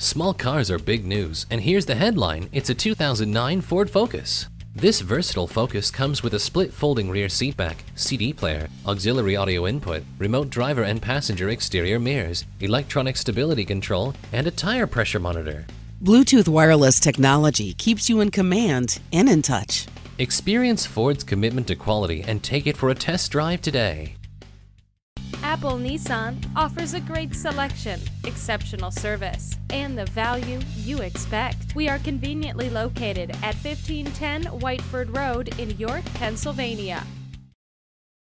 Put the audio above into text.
Small cars are big news, and here's the headline. It's a 2009 Ford Focus. This versatile Focus comes with a split folding rear seatback, CD player, auxiliary audio input, remote driver and passenger exterior mirrors, electronic stability control, and a tire pressure monitor. Bluetooth wireless technology keeps you in command and in touch. Experience Ford's commitment to quality and take it for a test drive today. Apple Nissan offers a great selection, exceptional service, and the value you expect. We are conveniently located at 1510 Whiteford Road in York, Pennsylvania.